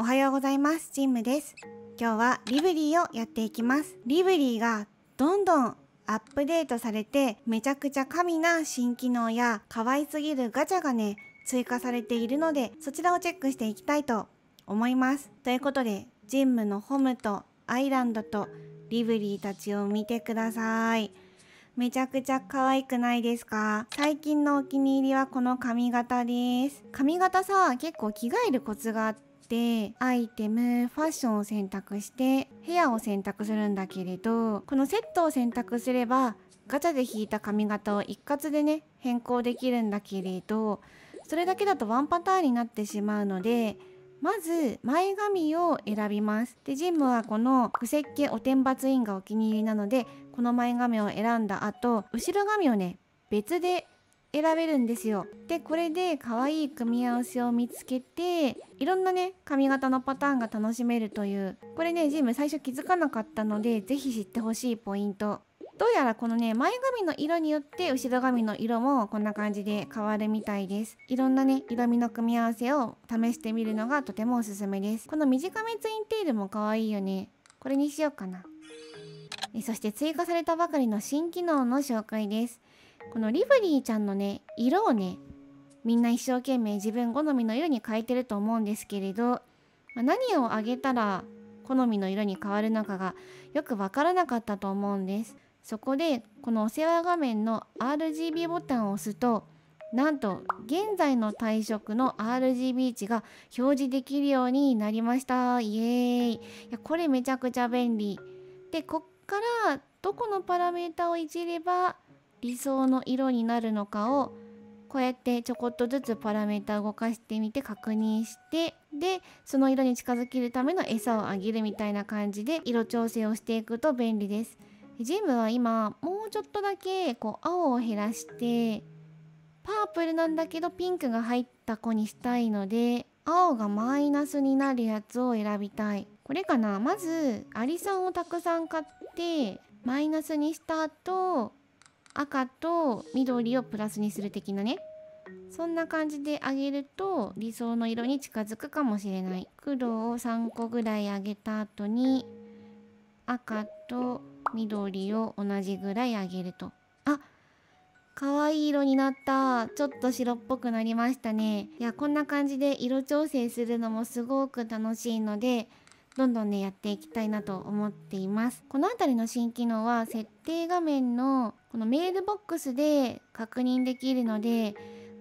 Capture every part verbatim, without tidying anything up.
おはようございます。ジンムです。今日はリブリーをやっていきます。リブリーがどんどんアップデートされて、めちゃくちゃ神な新機能や可愛すぎるガチャがね追加されているので、そちらをチェックしていきたいと思います。ということで、ジンムのホムとアイランドとリブリーたちを見てください。めちゃくちゃ可愛くないですか？最近のお気に入りはこの髪型です。髪型さ、結構着替えるコツがあって、アイテム、ファッションを選択して、ヘアを選択するんだけれど、このセットを選択すれば、ガチャで引いた髪型を一括でね、変更できるんだけれど、それだけだとワンパターンになってしまうので、まず前髪を選びます。でジンムはこのクセッケおてんばツインがお気に入りなので、この前髪を選んだ後、後ろ髪をね別で選べるんですよ。でこれで可愛い組み合わせを見つけて、いろんなね髪型のパターンが楽しめるという、これねジンム最初気づかなかったので、是非知ってほしいポイント。どうやらこのね前髪の色によって後ろ髪の色もこんな感じで変わるみたいです。いろんなね色味の組み合わせを試してみるのがとてもおすすめです。この短めツインテールも可愛いよね。これにしようかな。えそして追加されたばかりの新機能の紹介です。このリブリーちゃんのね色をね、みんな一生懸命自分好みの色に変えてると思うんですけれど、まあ、何をあげたら好みの色に変わるのかがよく分からなかったと思うんです。そこでこのお世話画面の アールジービー ボタンを押すと、なんと現在の体色の アールジービー 値が表示できるようになりました。イエーイ。いやこれめちゃくちゃ便利で、こっからどこのパラメータをいじれば理想の色になるのかを、こうやってちょこっとずつパラメータ動かしてみて確認して、でその色に近づけるための餌をあげるみたいな感じで色調整をしていくと便利です。ジムは今もうちょっとだけこう青を減らして、パープルなんだけどピンクが入った子にしたいので、青がマイナスになるやつを選びたい。これかな。まずアリさんをたくさん買ってマイナスにした後、赤と緑をプラスにする的なね、そんな感じであげると理想の色に近づくかもしれない。黒をさんこぐらいあげた後に赤と緑を同じぐらいあげると、あ、可愛い色になった。ちょっと白っぽくなりましたね。いやこんな感じで色調整するのもすごく楽しいので、どんどんねやっていきたいなと思っています。この辺りの新機能は設定画面のこのメールボックスで確認できるので、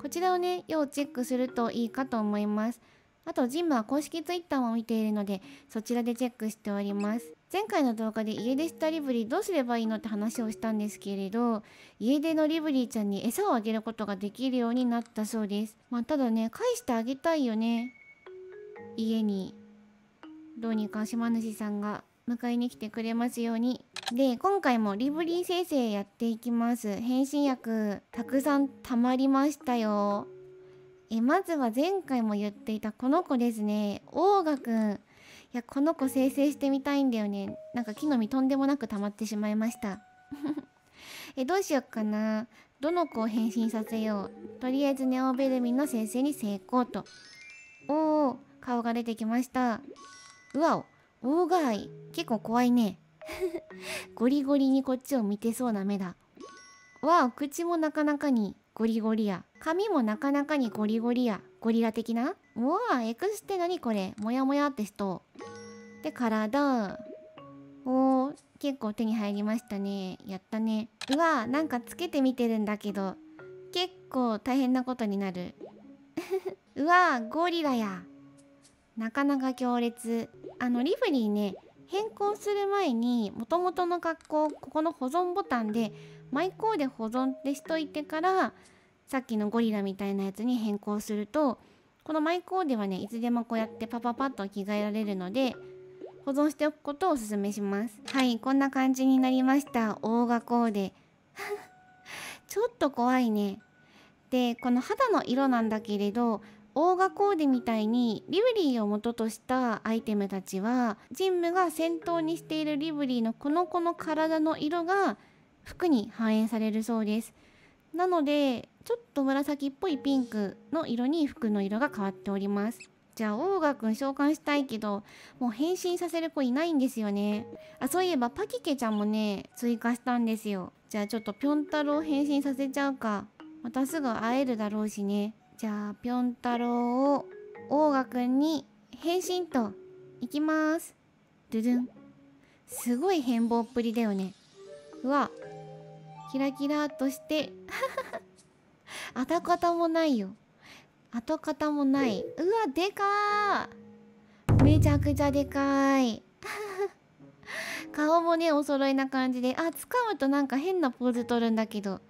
こちらをね要チェックするといいかと思います。あとジンムは公式 ツイッター も見ているので、そちらでチェックしております。前回の動画で家出したリブリーどうすればいいのって話をしたんですけれど、家出のリブリーちゃんに餌をあげることができるようになったそうです。まあただね返してあげたいよね。家にどうにか島主さんが迎えに来てくれますように。で今回もリブリー生成やっていきます。変身薬たくさんたまりましたよ。えまずは前回も言っていたこの子ですね、オーガくん。いやこの子生成してみたいんだよね。なんか木の実とんでもなく溜まってしまいましたえどうしようかな。どの子を変身させよう。とりあえずネオベルミンの生成に成功と。おお顔が出てきました。うわお大がい、結構怖いねゴリゴリにこっちを見てそうな目だわ。お口もなかなかにゴリゴリや、髪もなかなかにゴリゴリや、ゴリラ的な。うわエクスって何これ、モヤモヤって人で体。おー結構手に入りましたね。やったね。うわなんかつけてみてるんだけど結構大変なことになるうわゴリラや、なかなか強烈。あのリフリーね変更する前にもともとの格好、ここの保存ボタンでマイコーで保存ってしといてから、さっきのゴリラみたいなやつに変更すると、このマイコーではねいつでもこうやってパパパッと着替えられるので、保存しておくことをおすすめします。はい、こんな感じになりました。大がコーデちょっと怖いね。でこの肌の色なんだけれど、大がコーデみたいにリブリーを元としたアイテムたちは、ジンムが先頭にしているリブリーのこの子の体の色が服に反映されるそうです。なのでちょっと紫っぽいピンクの色に服の色が変わっております。じゃあオーガくん召喚したいけど、もう変身させる子いないんですよね。あ、そういえばパキケちゃんもね追加したんですよ。じゃあちょっとぴょん太郎変身させちゃうか。またすぐ会えるだろうしね。じゃあぴょん太郎をオーガくんに変身といきます。ドゥドゥン。すごい変貌っぷりだよね。うわ、キラキラっとして跡形もないよ。跡形もない。うわ、でかー、めちゃくちゃでかーい顔もねお揃いな感じで、あ、掴むとなんか変なポーズ取るんだけど、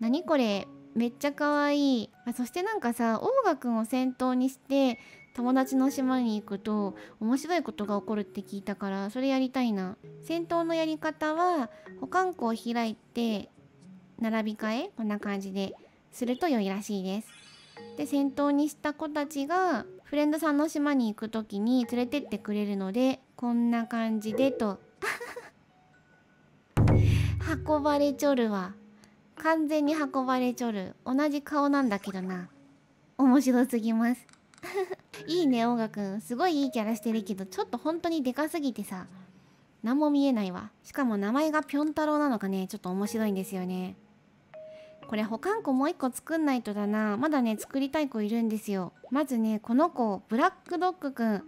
何これ、めっちゃかわいい。あ、そしてなんかさ、オーガくんを先頭にして友達の島に行くと面白いことが起こるって聞いたから、それやりたいな。先頭のやり方は保管庫を開いて並び替え、こんな感じですると良いらしいです。で、先頭にした子たちがフレンドさんの島に行く時に連れてってくれるので、こんな感じでと運ばれちょるわ。完全に運ばれちょる。同じ顔なんだけどな。面白すぎますいいね、オーガくん。すごいいいキャラしてるけど、ちょっと本当にでかすぎてさ、何も見えないわ。しかも名前がぴょん太郎なのかね、ちょっと面白いんですよね。これ保管庫もう一個作んないとだな。まだね、作りたい子いるんですよ。まずね、この子、ブラックドッグくん。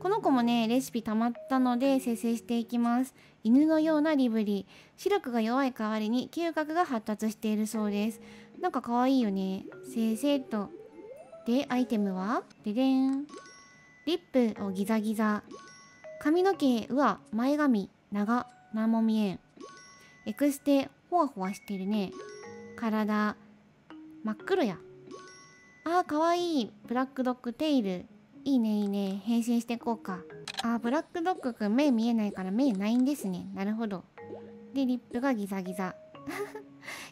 この子もね、レシピ溜まったので生成していきます。犬のようなリブリ。視力が弱い代わりに嗅覚が発達しているそうです。なんか可愛いよね。生成と。で、アイテムはででん。リップをギザギザ。髪の毛、うわ、前髪、長、なんも見えん。エクステ、ほわほわしてるね。体、真っ黒や。あー、かわいい。ブラックドッグテイル。いいね、いいね。変身していこうか。あー、ブラックドッグくん、目見えないから目ないんですね。なるほど。で、リップがギザギザ。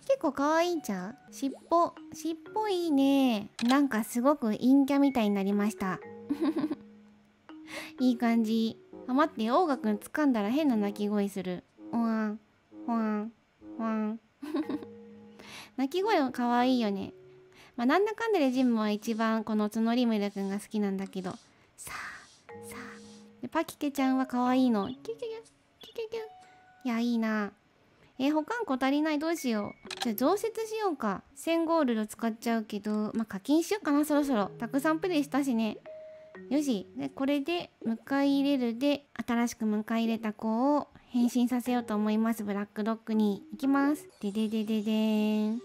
結構かわいいんちゃう？尻尾。尻尾いいね。なんかすごく陰キャみたいになりました。いい感じ。あ、待って、オーガくん掴んだら変な鳴き声する。おわん、ほわん、ほわん。鳴き声もかわいいよね。まあ、なんだかんだでジムは一番この角リムルくんが好きなんだけど。さあ、さあ。で、パキケちゃんはかわいいの。キュキュキュ、キュキュキュ。いや、いいな。えー、保管庫足りない。どうしよう。じゃあ増設しようか。せんゴールド使っちゃうけど、まあ、課金しようかな、そろそろ。たくさんプレイしたしね。よし。で、これで、迎え入れるで、新しく迎え入れた子を変身させようと思います。ブラックドッグに行きます。でででででーん。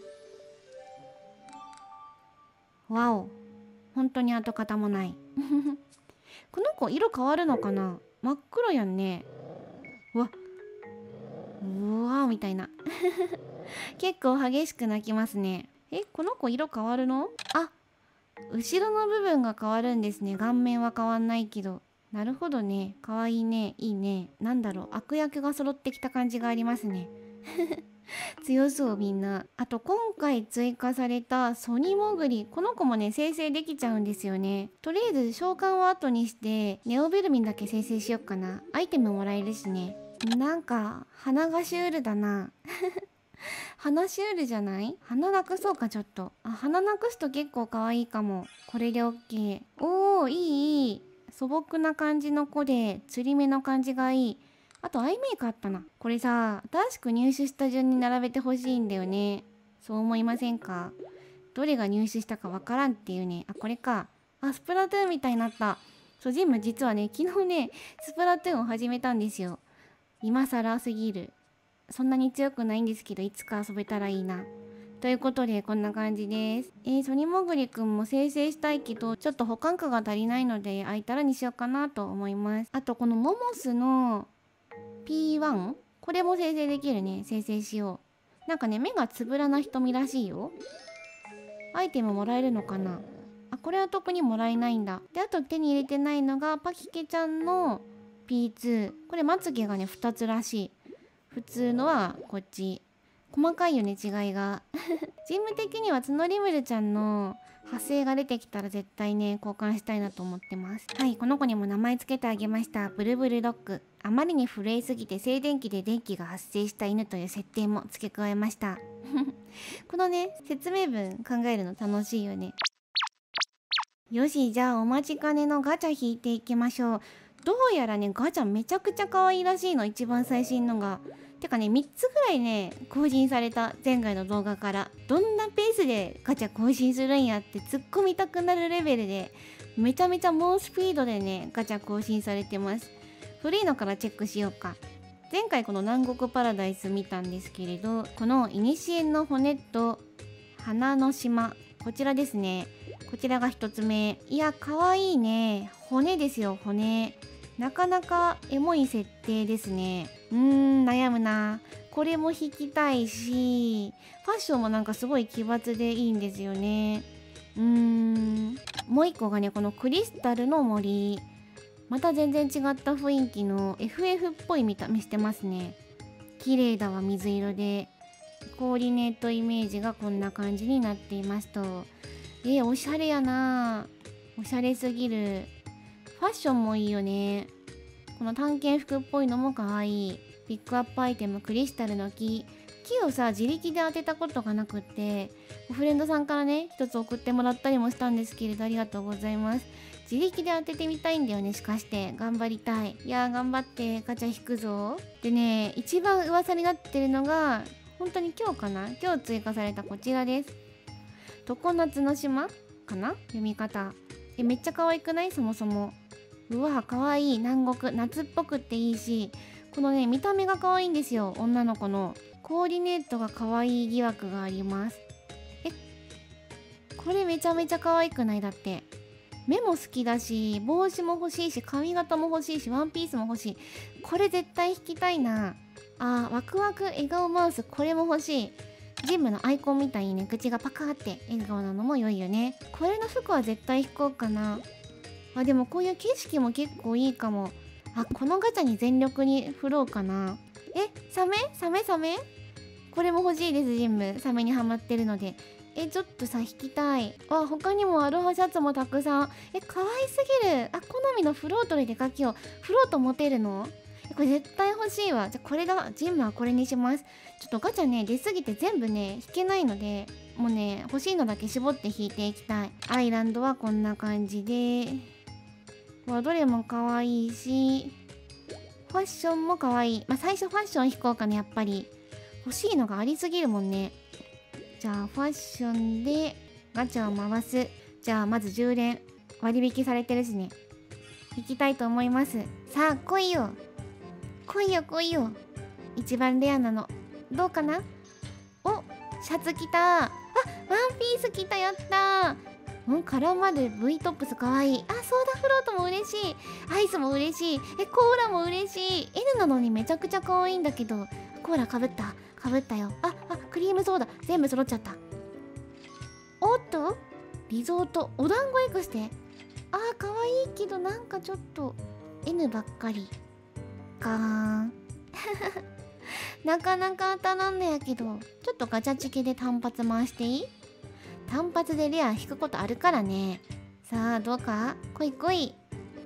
わお。本当に跡形もない。この子、色変わるのかな？真っ黒やんね。うわ。うわーみたいな結構激しく泣きますね。え、この子色変わるの？あ、後ろの部分が変わるんですね。顔面は変わんないけど。なるほどね。かわいいね。いいね。なんだろう、悪役が揃ってきた感じがありますね強そう、みんな。あと今回追加されたソニモグリ、この子もね生成できちゃうんですよね。とりあえず召喚は後にしてネオベルミンだけ生成しよっかな。アイテムもらえるしね。なんか鼻がシュールだな鼻シュールじゃない？鼻なくそうか、ちょっと。あ、鼻なくすと結構かわいいかも。これで OK。 おー、いいいい。素朴な感じの子で釣り目の感じがいい。あとアイメイクあったな。これさ、新しく入手した順に並べてほしいんだよね。そう思いませんか？どれが入手したかわからんっていうね。あ、これか。あ、スプラトゥーンみたいになった。そう、ジム実はね昨日ねスプラトゥーンを始めたんですよ。今更すぎる。そんなに強くないんですけど、いつか遊べたらいいな。ということで、こんな感じです。えー、ソニモグリくんも生成したいけど、ちょっと保管庫が足りないので、空いたらにしようかなと思います。あと、このモモスの ピーワン？ これも生成できるね。生成しよう。なんかね、目がつぶらな瞳らしいよ。アイテムもらえるのかな？あ、これは特にもらえないんだ。で、あと手に入れてないのが、パキケちゃんのピーツー。 これまつげがねふたつらしい。普通のはこっち。細かいよね違いがジム的には角リムルちゃんの派生が出てきたら絶対ね交換したいなと思ってます。はい、この子にも名前つけてあげました。ブルブルドッグ。あまりに震えすぎて静電気で電気が発生した犬という設定も付け加えましたこのね説明文考えるの楽しいよね。よし、じゃあお待ちかねのガチャ引いていきましょう。どうやらね、ガチャめちゃくちゃ可愛いらしいの、一番最新のが。てかね、みっつぐらいね、更新された、前回の動画から。どんなペースでガチャ更新するんやって突っ込みたくなるレベルで、めちゃめちゃ猛スピードでね、ガチャ更新されてます。古いのからチェックしようか。前回この南国パラダイス見たんですけれど、この古の骨と花の島、こちらですね。こちらがひとつめ。いや、かわいいね。骨ですよ、骨。なかなかエモい設定ですね。うーん、悩むな。これも引きたいし、ファッションもなんかすごい奇抜でいいんですよね。うーん。もう一個がね、このクリスタルの森。また全然違った雰囲気の エフエフ っぽい見た目してますね。綺麗だわ、水色で。コーディネートイメージがこんな感じになっていますと。えー、おしゃれやな。おしゃれすぎる。ファッションもいいよね。この探検服っぽいのも可愛い。ピックアップアイテム、クリスタルの木。木をさ、自力で当てたことがなくって、フレンドさんからね、一つ送ってもらったりもしたんですけれど、ありがとうございます。自力で当ててみたいんだよね、しかして。頑張りたい。いやー、頑張って、ガチャ引くぞ。でね、一番噂になってるのが、本当に今日かな？今日追加されたこちらです。常夏の島かな？読み方。え、めっちゃ可愛くない？そもそも。うわぁ、可愛い。南国。夏っぽくっていいし、このね、見た目が可愛いんですよ。女の子の。コーディネートが可愛い疑惑があります。え、これめちゃめちゃ可愛くない？だって。目も好きだし、帽子も欲しいし、髪型も欲しいし、ワンピースも欲しい。これ絶対引きたいな。あー、ワクワク笑顔マウス、これも欲しい。ジムのアイコンみたいにね、口がパカーって笑顔なのも良いよね。これの服は絶対引こうかな。あ、でもこういう景色も結構いいかも。あ、このガチャに全力に振ろうかな。え、サメサメサメ、これも欲しいです。ジムサメにハマってるので。え、ちょっとさ、引きたい。あ、他にもアロハシャツもたくさん。え、可愛すぎる。あ、好みのフロートで出かけよう。フロート持てるの？これ絶対欲しいわ。じゃ、これだ。ジムはこれにします。ちょっとガチャね、出すぎて全部ね、引けないので、もうね、欲しいのだけ絞って引いていきたい。アイランドはこんな感じで。わ、どれも可愛いし、ファッションも可愛い。まあ、最初ファッション引こうかね、やっぱり。欲しいのがありすぎるもんね。じゃあ、ファッションでガチャを回す。じゃあ、まずじゅうれん。割引されてるしね。引きたいと思います。さあ、来いよ。来いよ来いよ。一番レアなの。どうかな？お、シャツ着た。あ、ワンピース着た。やったー。ん、絡まる V トップスかわいい。あ、ソーダフロートも嬉しい。アイスも嬉しい。え、コーラも嬉しい。N なのにめちゃくちゃ可愛いんだけど。コーラかぶった。かぶったよ。あ、あ、クリームソーダ。全部揃っちゃった。おっと？リゾート。お団子 X で。あー、かわいいけどなんかちょっと N ばっかり。かーんなかなか当たらんのやけど、ちょっとガチャチケで単発回していい？単発でレア引くことあるからね。さあ、どうか？来い来い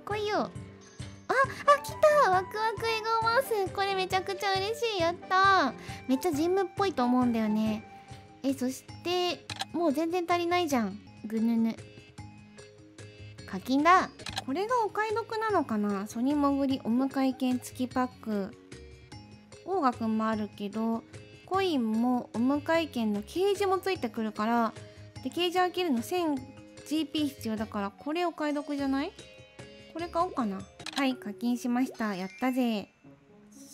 来いよ。あ、あ、来た。ワクワク笑顔マウス、これめちゃくちゃ嬉しい。やった。めっちゃジムっぽいと思うんだよね。え、そしてもう全然足りないじゃん。ぐぬぬ課金だ。これがお買い得なのかな。ソニモグリお迎え券付きパック。音楽もあるけど、コインもお迎え券のケージもついてくるから、で、ケージ開けるの せんジーピー 必要だから、これお買い得じゃない？これ買おうかな。はい、課金しました。やったぜ。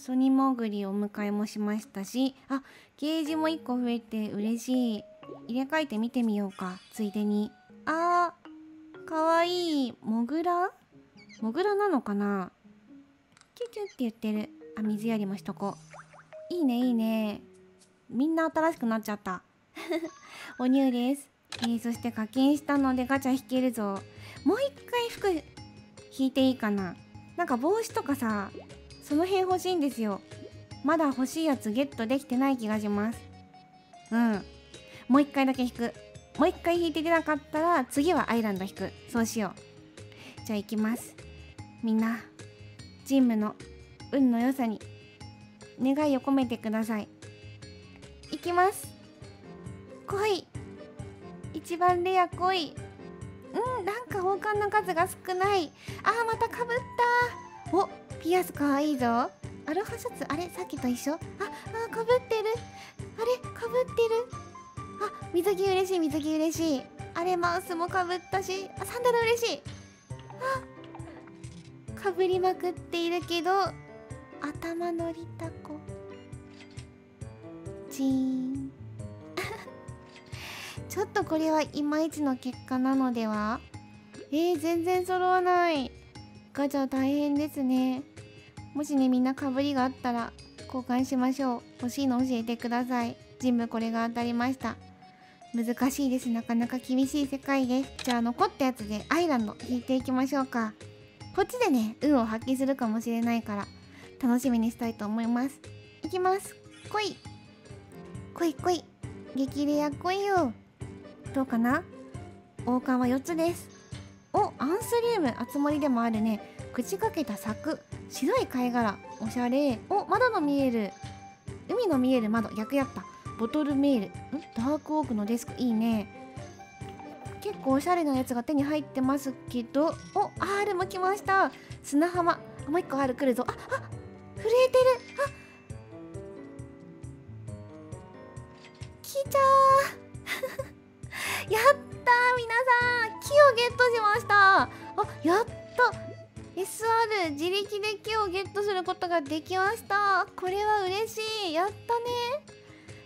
ソニモグリお迎えもしましたし、あ、ケージもいっこ増えて嬉しい。入れ替えて見てみようか、ついでに。あー。かわいい。モグラ？モグラなのかな？キュキュって言ってる。あ、水やりもしとこう。いいね、いいね。みんな新しくなっちゃった。お乳です。えー、そして課金したのでガチャ引けるぞ。もう一回服引いていいかな？なんか帽子とかさ、その辺欲しいんですよ。まだ欲しいやつゲットできてない気がします。うん。もう一回だけ引く。もう一回引いて出なかったら、次はアイランド引く。そうしよう。じゃあ行きます。みんな、ジムの運の良さに願いを込めてください。行きます。来い。一番レア来い。ううん、なんか宝冠の数が少ない。あー、またかぶった。お、ピアスかわいいぞ。アロハシャツ、あれさっきと一緒。あ、あー、かぶってる。あれかぶってる。あ、水着嬉しい、水着嬉しい。あれマウスもかぶったし、あ、サンダル嬉しい。あ、かぶりまくっているけど、頭のりたこチーンちょっとこれはいまいちの結果なのでは。えー、全然揃わない。ガチャ大変ですね。もしね、みんなかぶりがあったら交換しましょう。欲しいの教えてください。全部これが当たりました。難しいです。なかなか厳しい世界です。じゃあ残ったやつでアイランド引いていきましょうか。こっちでね、運を発揮するかもしれないから楽しみにしたいと思います。いきます。来い来い来い、激レア来いよ。どうかな。王冠はよっつです。お、アンスリウム、あつ森でもあるね。口かけた柵、白い貝殻、おしゃれ。お、窓の見える、海の見える窓、逆やった。ボトルメール、ん、ダークオークのデスク、いいね。結構おしゃれなやつが手に入ってますけど。お、R も来ました。砂浜、もう一個 R 来るぞ。あ、あ、震えてる。あ、来ちゃーやったー、皆さん木をゲットしました。あ、やっと エスアール 自力で木をゲットすることができました。これは嬉しい。やったね。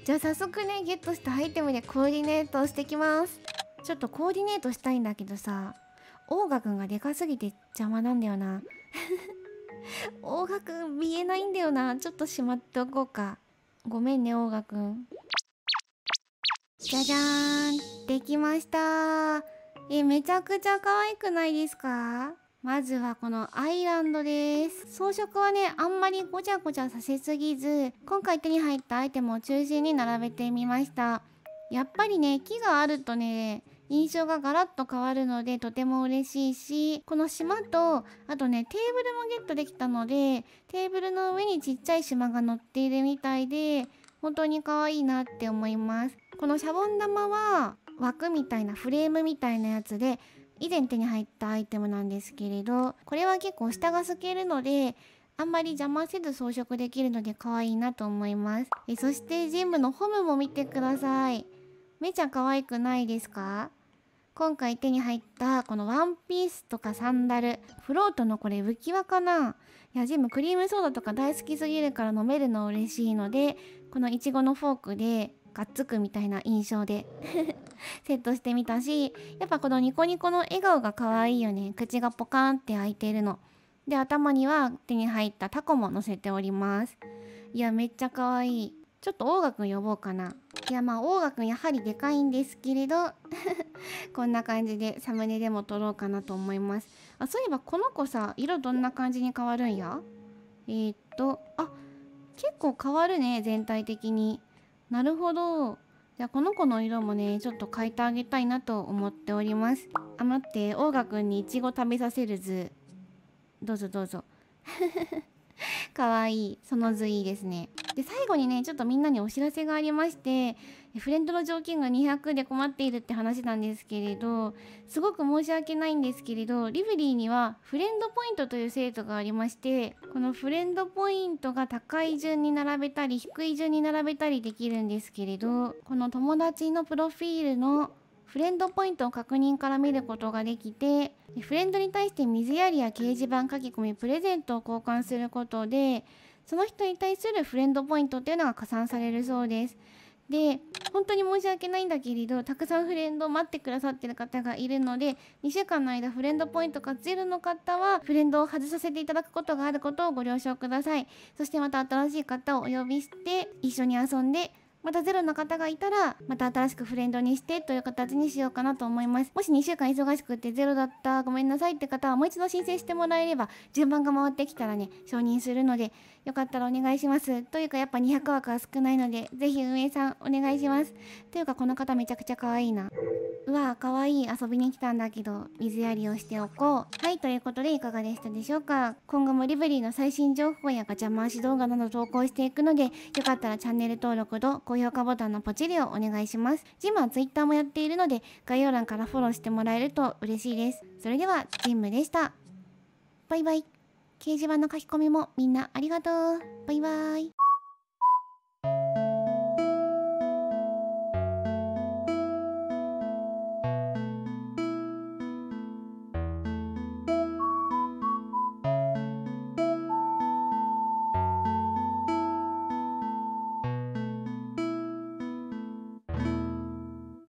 じゃあ早速ね、ゲットしたアイテムでコーディネートをしてきます。ちょっとコーディネートしたいんだけどさ、オーガくんがでかすぎて邪魔なんだよなオーガくん見えないんだよな。ちょっとしまっておこうか。ごめんねオーガくん。じゃじゃーん、できました。え、めちゃくちゃ可愛くないですか。まずはこのアイランドです。装飾はね、あんまりごちゃごちゃさせすぎず、今回手に入ったアイテムを中心に並べてみました。やっぱりね、木があるとね、印象がガラッと変わるのでとても嬉しいし、この島と、あとね、テーブルもゲットできたので、テーブルの上にちっちゃい島が乗っているみたいで、本当に可愛いなって思います。このシャボン玉は、枠みたいなフレームみたいなやつで、以前手に入ったアイテムなんですけれど、これは結構下が透けるのであんまり邪魔せず装飾できるので可愛いなと思います。え、そしてジムのホムも見てください。めちゃ可愛くないですか。今回手に入ったこのワンピースとかサンダル、フロートのこれ浮き輪かな。いや、ジムクリームソーダとか大好きすぎるから飲めるの嬉しいので、このイチゴのフォークでがっつくみたいな印象でセットしてみたし、やっぱこのニコニコの笑顔が可愛いよね。口がポカーンって開いてるので、頭には手に入ったタコも乗せております。いや、めっちゃ可愛い。ちょっとオーガくん呼ぼうかな。いや、まあオーガくんやはりでかいんですけれどこんな感じでサムネでも撮ろうかなと思います。あ、そういえばこの子さ、色どんな感じに変わるんや。えー、っとあ、結構変わるね、全体的に。なるほど。じゃあこの子の色もね、ちょっと変えてあげたいなと思っております。あ、待って、オーガくんにイチゴ食べさせる図、どうぞどうぞかわいい、その図いいですね。で、最後にね、ちょっとみんなにお知らせがありまして、フレンドの条件がにひゃくで困っているって話なんですけれど、すごく申し訳ないんですけれど、リブリーにはフレンドポイントという制度がありまして、このフレンドポイントが高い順に並べたり低い順に並べたりできるんですけれど、この友達のプロフィールのフレンドポイントを確認から見ることができて、フレンドに対して水やりや掲示板書き込み、プレゼントを交換することで、その人に対するフレンドポイントっていうのが加算されるそうです。で、本当に申し訳ないんだけれど、たくさんフレンドを待ってくださってる方がいるので、にしゅうかんの間フレンドポイントがゼロの方はフレンドを外させていただくことがあることをご了承ください。そしてまた新しい方をお呼びして一緒に遊んで、またゼロの方がいたらまた新しくフレンドにしてという形にしようかなと思います。もしにしゅうかん忙しくてゼロだった、ごめんなさいって方はもう一度申請してもらえれば、順番が回ってきたらね、承認するので、よかったらお願いします。というか、やっぱにひゃく枠は少ないので、ぜひ運営さんお願いします。というか、この方めちゃくちゃ可愛いな。うわぁ、可愛い。遊びに来たんだけど水やりをしておこう。はい、ということでいかがでしたでしょうか。今後もリブリーの最新情報やガチャ回し動画など投稿していくので、よかったらチャンネル登録と高評価ボタンのポチリをお願いします。ジムはツイッターもやっているので、概要欄からフォローしてもらえると嬉しいです。それでは、ジムでした。バイバイ。掲示板の書き込みもみんなありがとう。バイバイ。